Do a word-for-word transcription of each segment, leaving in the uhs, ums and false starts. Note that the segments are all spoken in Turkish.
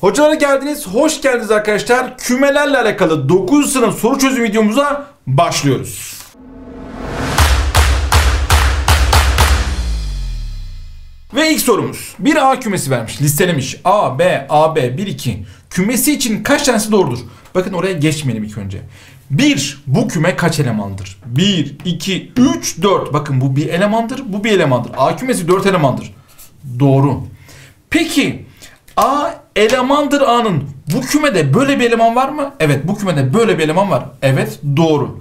Hocalara geldiniz, hoş geldiniz arkadaşlar. Kümelerle alakalı dokuzuncu sınıf soru çözüm videomuza başlıyoruz. Ve ilk sorumuz. Bir A kümesi vermiş, listelemiş. A, B, A B, bir, iki. Kümesi için kaç tanesi doğrudur? Bakın oraya geçmeyelim ilk önce. bir. Bu küme kaç elemandır? bir, iki, üç, dört. Bakın bu bir elemandır, bu bir elemandır. A kümesi dört elemandır. Doğru. Peki A elemandır A'nın. Bu kümede böyle bir eleman var mı? Evet, bu kümede böyle bir eleman var. Evet, doğru.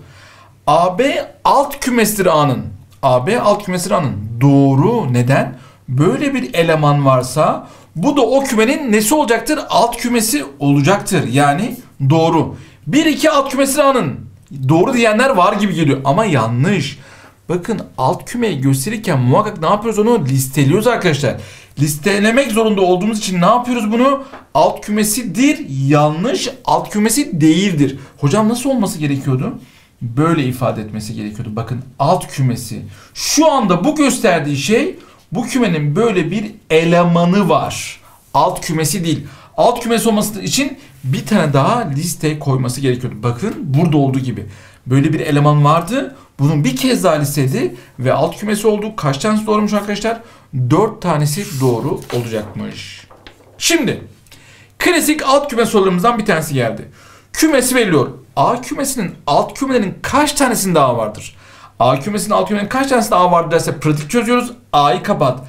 A B alt kümesidir A'nın. A B alt kümesidir A'nın. Doğru. Neden? Böyle bir eleman varsa bu da o kümenin nesi olacaktır? Alt kümesi olacaktır. Yani doğru. bir, iki alt kümesidir A'nın. Doğru diyenler var gibi geliyor ama yanlış. Bakın alt kümeyi gösterirken muhakkak ne yapıyoruz, onu listeliyoruz arkadaşlar. Listelemek zorunda olduğumuz için ne yapıyoruz bunu? Alt kümesidir yanlış, alt kümesi değildir. Hocam nasıl olması gerekiyordu? Böyle ifade etmesi gerekiyordu. Bakın alt kümesi. Şu anda bu gösterdiği şey, bu kümenin böyle bir elemanı var. Alt kümesi değil. Alt kümesi olması için bir tane daha liste koyması gerekiyordu. Bakın burada olduğu gibi. Böyle bir eleman vardı. Bunun bir kez daha listedi ve alt kümesi oldu. Kaç tanesi doğrumuş arkadaşlar? dört tanesi doğru olacakmış. Şimdi klasik alt küme sorularımızdan bir tanesi geldi. Kümesi veriliyor. A kümesinin alt kümelerin kaç tanesinde A vardır? A kümesinin alt kümelerin kaç tanesinde A vardır derse pratik çözüyoruz. A'yı kapat.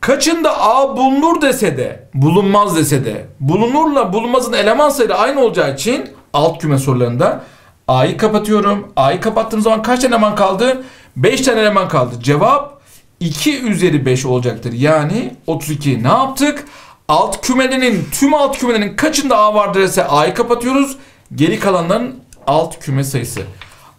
Kaçında A bulunur dese de, bulunmaz dese de, bulunurla bulunmazın eleman sayıları aynı olacağı için alt küme sorularında A'yı kapatıyorum. A'yı kapattığım zaman kaç tane eleman kaldı? beş tane eleman kaldı. Cevap iki üzeri beş olacaktır. Yani otuz iki. Ne yaptık? Alt kümenin, tüm alt kümenin kaçında A vardır ise A'yı kapatıyoruz. Geri kalanların alt küme sayısı.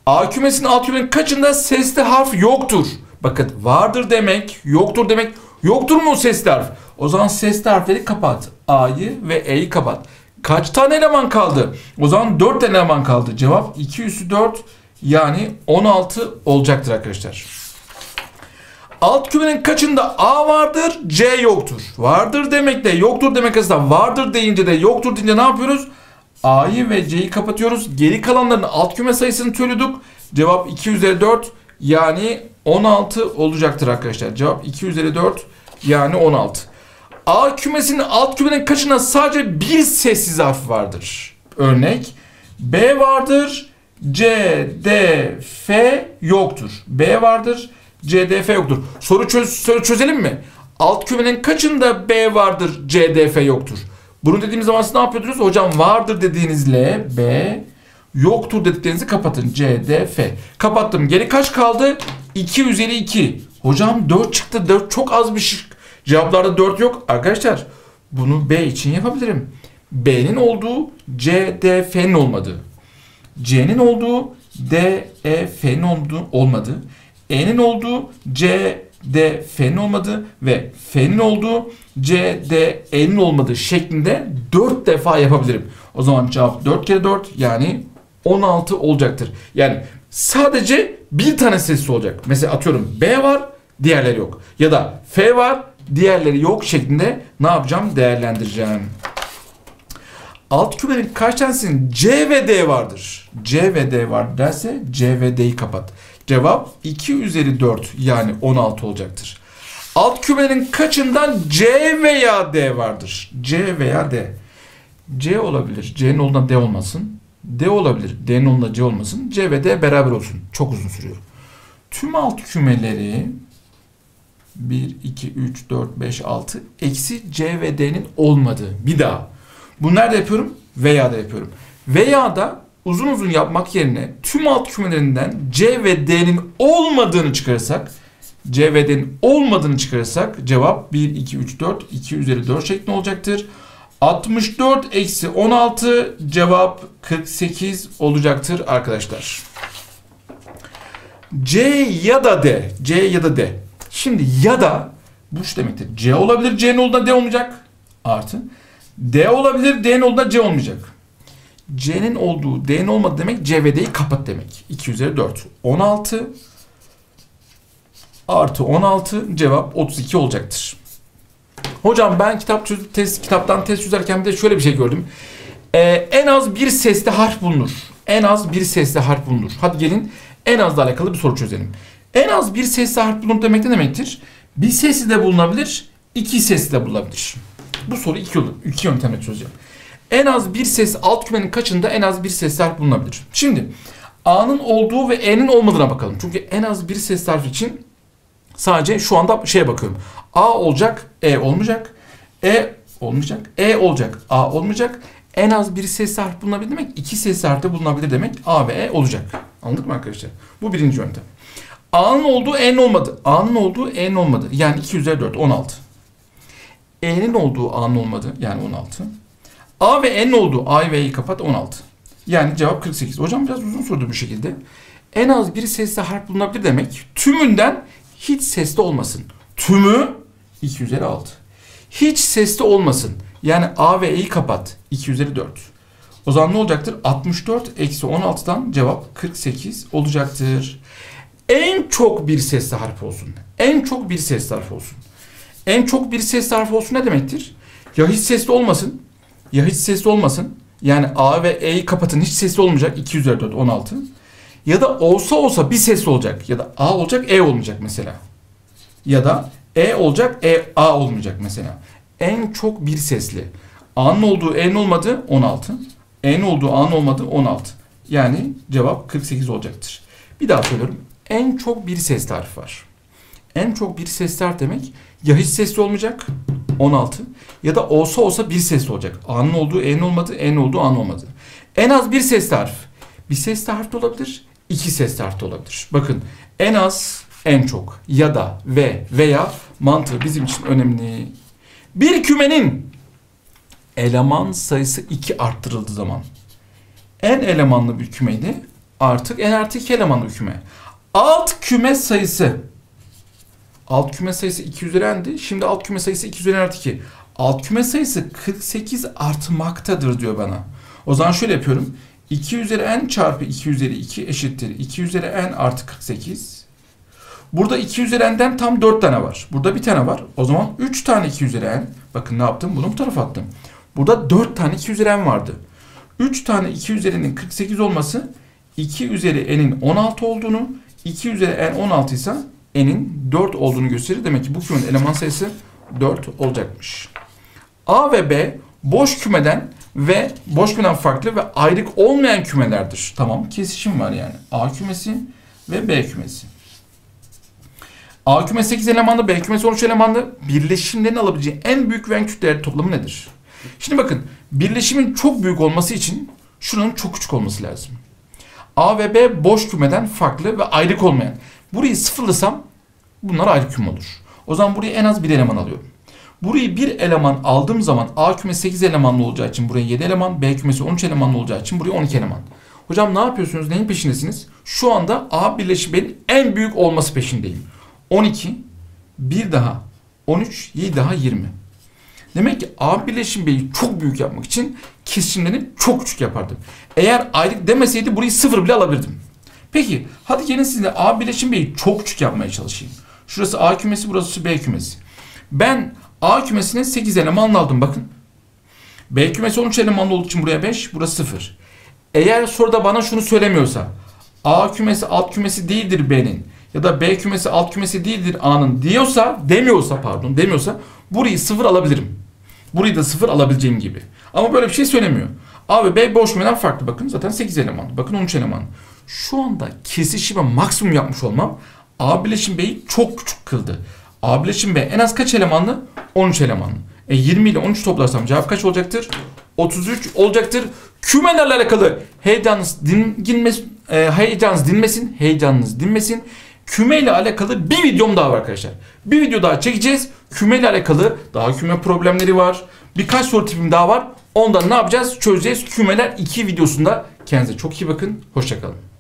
A kümesinin alt kümenin kaçında sesli harf yoktur? Bakın vardır demek, yoktur demek. Yoktur mu sesli harf? O zaman sesli harfleri kapat. A'yı ve E'yi kapat. Kaç tane eleman kaldı? O zaman dört tane eleman kaldı. Cevap iki üssü dört yani on altı olacaktır arkadaşlar. Alt kümenin kaçında A vardır, C yoktur? Vardır demekle yoktur demek arasında vardır deyince de yoktur deyince ne yapıyoruz? A'yı ve C'yi kapatıyoruz. Geri kalanların alt küme sayısını söylüyorduk. Cevap iki üzeri dört yani on altı olacaktır arkadaşlar. Cevap iki üzeri dört yani on altı. A kümesinin alt kümenin kaçında sadece bir sessiz harf vardır? Örnek B vardır, C, D, F yoktur. B vardır, C, D, F yoktur. Soru, çöz, soru çözelim mi? Alt kümenin kaçında B vardır, C, D, F yoktur? Bunu dediğimiz zaman siz ne yapıyordunuz? Hocam vardır dediğinizle B, yoktur dediklerinizi kapatın. C, D, F. Kapattım. Geri kaç kaldı? iki üzeri iki. Hocam dört çıktı. dört çok az bir şey. Cevaplarda dört yok. Arkadaşlar bunu B için yapabilirim. B'nin olduğu, C, D, F'nin olmadığı. C'nin olduğu, D, E, F'nin olmadığı. E'nin olduğu, C, D, F'nin olmadığı ve F'nin olduğu, C, D, E'nin olmadığı şeklinde dört defa yapabilirim. O zaman cevap dört kere dört yani on altı olacaktır. Yani sadece bir tane sesli olacak. Mesela atıyorum B var, diğerleri yok. Ya da F var, diğerleri yok şeklinde ne yapacağım? Değerlendireceğim. Alt kümenin kaç tanesinin C ve D vardır? C ve D vardır derse C ve D'yi kapat. Cevap iki üzeri dört yani on altı olacaktır. Alt kümenin kaçından C veya D vardır? C veya D. C olabilir. C'nin olduğunda D olmasın. D olabilir. D'nin olduğunda C olmasın. C ve D beraber olsun. Çok uzun sürüyor. Tüm alt kümeleri bir, iki, üç, dört, beş, altı eksi C ve D'nin olmadığı. Bir daha. Bunu nerede yapıyorum? Veya da yapıyorum. Veya da uzun uzun yapmak yerine tüm alt kümelerinden C ve D'nin olmadığını çıkarırsak, C ve D'nin olmadığını çıkarırsak cevap bir, iki, üç, dört, iki üzeri dört şeklinde olacaktır. altmış dört eksi on altı cevap kırk sekiz olacaktır arkadaşlar. C ya da D. C ya da D. Şimdi ya da bu şu demektir. C olabilir, C'nin olduğunda D olmayacak. Artı. D olabilir, D'nin olduğunda C olmayacak. C'nin olduğu, D'nin olmadığı demek C ve D'yi kapat demek. iki üzeri dört. on altı artı on altı cevap otuz iki olacaktır. Hocam ben kitap çöz, test, kitaptan test çözerken de şöyle bir şey gördüm. Ee, en az bir sesli harf bulunur. En az bir sesli harf bulunur. Hadi gelin en azla alakalı bir soru çözelim. En az bir sesli harf bulunur demek ne demektir? Bir sesli de bulunabilir, iki sesli de bulunabilir. Bu soru iki, iki yöntemle çözeceğim. En az bir ses, alt kümenin kaçında en az bir sesli harf bulunabilir? Şimdi A'nın olduğu ve E'nin olmadığına bakalım. Çünkü en az bir sesli harf için sadece şu anda şeye bakıyorum. A olacak, E olmayacak. E olmayacak, E olacak, A olmayacak. En az bir sesli harf bulunabilir demek, iki sesli harf de bulunabilir demek. A ve E olacak. Anladık mı arkadaşlar? Bu birinci yöntem. A'nın olduğu E'nin olmadı. A'nın olduğu E'nin olmadı. Yani iki üzeri dört, on altı. E'nin olduğu A'nın olmadı. Yani on altı. A ve E'nin olduğu, A'yı ve E'yi kapat, on altı. Yani cevap kırk sekiz. Hocam biraz uzun sordu bu şekilde. En az bir sesli harf bulunabilir demek, tümünden hiç sesli olmasın. Tümü iki üzeri altı. Hiç sesli olmasın. Yani A ve E'yi kapat. iki üzeri dört. O zaman ne olacaktır? altmış dört eksi on altıdan cevap kırk sekiz olacaktır. En çok bir sesli harf olsun. En çok bir sesli harf olsun. En çok bir sesli harf olsun ne demektir? Ya hiç sesli olmasın. Ya hiç sesli olmasın. Yani A ve E'yi kapatın. Hiç sesli olmayacak. iki üzeri dört, on altı. Ya da olsa olsa bir sesli olacak. Ya da A olacak, E olmayacak mesela. Ya da E olacak, E, A olmayacak mesela. En çok bir sesli. A'nın olduğu E'nin olmadı, on altı. E'nin olduğu A'nın olmadı, on altı. Yani cevap kırk sekiz olacaktır. Bir daha söylüyorum. En çok bir sesli harf var. En çok bir sesli harf demek, ya hiç sesli olmayacak, on altı, ya da olsa olsa bir sesli olacak. A'nın olduğu E'nin olmadı, E'nin olduğu A'nın olmadı. En az bir sesli harf. Bir sesli harf da olabilir, iki sesli harf da olabilir. Bakın, en az, en çok, ya da, ve, veya mantığı bizim için önemli. Bir kümenin eleman sayısı iki arttırıldığı zaman, en elemanlı bir kümeydi, artık en artı iki elemanlı bir küme. Alt küme sayısı, alt küme sayısı iki üzeri n'di. Şimdi alt küme sayısı iki üzeri n artı iki. Alt küme sayısı kırk sekiz artmaktadır diyor bana. O zaman şöyle yapıyorum. iki üzeri n çarpı iki üzeri iki eşittir iki üzeri n artı kırk sekiz. Burada iki üzeri n'den tam dört tane var. Burada bir tane var. O zaman üç tane iki üzeri n. Bakın ne yaptım? Bunu bu tarafa attım. Burada dört tane iki üzeri n vardı. üç tane iki üzeri n'in kırk sekiz olması iki üzeri n'in on altı olduğunu, iki üzeri n on altı ise n'in dört olduğunu gösterir. Demek ki bu kümenin eleman sayısı dört olacakmış. A ve B boş kümeden ve boş kümeden farklı ve ayrık olmayan kümelerdir. Tamam, kesişim var yani. A kümesi ve B kümesi. A kümesi sekiz elemanlı, B kümesi on üç elemanlı. Birleşimlerin alabileceği en büyük ve en küçük değer toplamı nedir? Şimdi bakın, birleşimin çok büyük olması için şunun çok küçük olması lazım. A ve B boş kümeden farklı ve ayrık olmayan. Burayı sıfırlasam bunlar ayrı küme olur. O zaman buraya en az bir eleman alıyorum. Burayı bir eleman aldığım zaman A kümesi sekiz elemanlı olacağı için buraya yedi eleman, B kümesi on üç elemanlı olacağı için buraya on iki eleman. Hocam ne yapıyorsunuz? Neyin peşindesiniz? Şu anda A birleşiminin en büyük olması peşindeyim. on iki, bir daha on üç, yedi daha yirmi. Demek ki A birleşim B'yi çok büyük yapmak için kesişimlerini çok küçük yapardım. Eğer ayrık demeseydi burayı sıfır bile alabilirdim. Peki hadi gelin sizinle A birleşim B'yi çok küçük yapmaya çalışayım. Şurası A kümesi, burası B kümesi. Ben A kümesine sekiz elemanlı aldım bakın. B kümesi on üç elemanlı olduğu için buraya beş, burası sıfır. Eğer soruda bana şunu söylemiyorsa A kümesi alt kümesi değildir B'nin ya da B kümesi alt kümesi değildir A'nın diyorsa, demiyorsa pardon demiyorsa burayı sıfır alabilirim. Burayı da sıfır alabileceğim gibi. Ama böyle bir şey söylemiyor. A ve B boş kümeden farklı. Bakın zaten sekiz eleman. Bakın on üç eleman. Şu anda kesişime maksimum yapmış olmam A birleşim B'yi çok küçük kıldı. A birleşim B en az kaç elemanlı? on üç elemanlı. E yirmi ile on üç toplarsam cevap kaç olacaktır? otuz üç olacaktır. Kümelerle alakalı heyecanınız dinmesin, heyecanınız dinmesin, heyecanınız dinmesin. Kümeyle alakalı bir videom daha var arkadaşlar. Bir video daha çekeceğiz. Kümeyle alakalı daha küme problemleri var. Birkaç soru tipim daha var. Ondan ne yapacağız? Çözeceğiz. Kümeler iki videosunda. Kendinize çok iyi bakın. Hoşça kalın.